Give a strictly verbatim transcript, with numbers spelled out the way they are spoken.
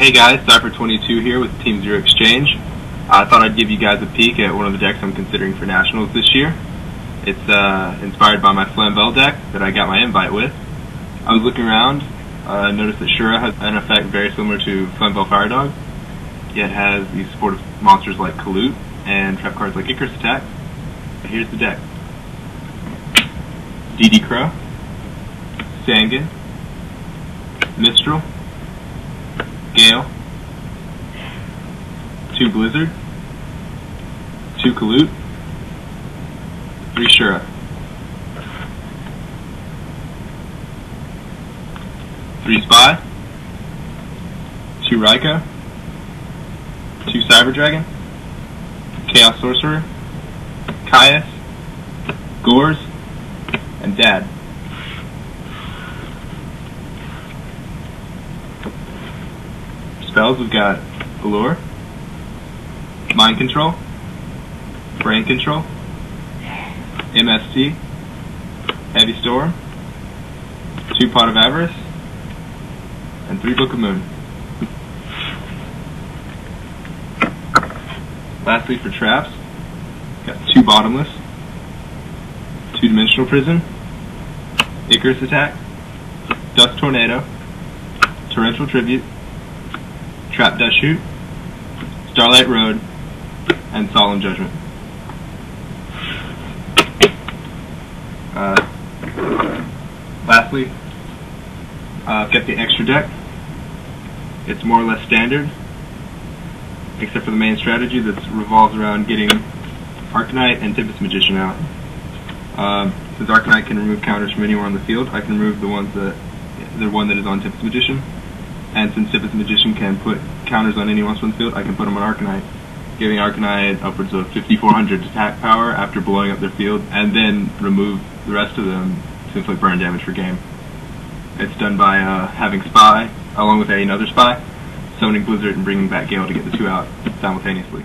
Hey guys, Cypher twenty-two here with Team Zero Exchange. I thought I'd give you guys a peek at one of the decks I'm considering for Nationals this year. It's uh, inspired by my Flamvell deck that I got my invite with. I was looking around, uh, noticed that Shura has an effect very similar to Flamvell Fire Dog, yet has these supportive monsters like Kalut and trap cards like Icarus Attack. But here's the deck. D D Crow, Sangan, Mistral, Gale, two Blizzard, two Kalut, three Shura, three Spy, two Rika, two Cyber Dragon, Chaos Sorcerer, Caius, Gorz, and Dad. Spells, we've got Allure, Mind Control, Brain Control, M S T, Heavy Storm, two Pot of Avarice, and three Book of Moon. Lastly, for traps, got two Bottomless, two Dimensional Prison, Icarus Attack, Dust Tornado, Torrential Tribute, Trap Dustshoot, Starlight Road, and Solemn Judgment. Uh, lastly, uh, I've got the extra deck. It's more or less standard, except for the main strategy that revolves around getting Arcanite and Tempest Magician out. Uh, since Arcanite can remove counters from anywhere on the field, I can remove the ones that the one that is on Tempest Magician. And since Tempest Magician can put counters on anyone on the field, I can put them on Arcanite, giving Arcanite upwards of fifty-four hundred attack power after blowing up their field, and then remove the rest of them to inflict burn damage per game. It's done by uh, having Spy, along with another Spy, summoning Blizzard and bringing back Gale to get the two out simultaneously.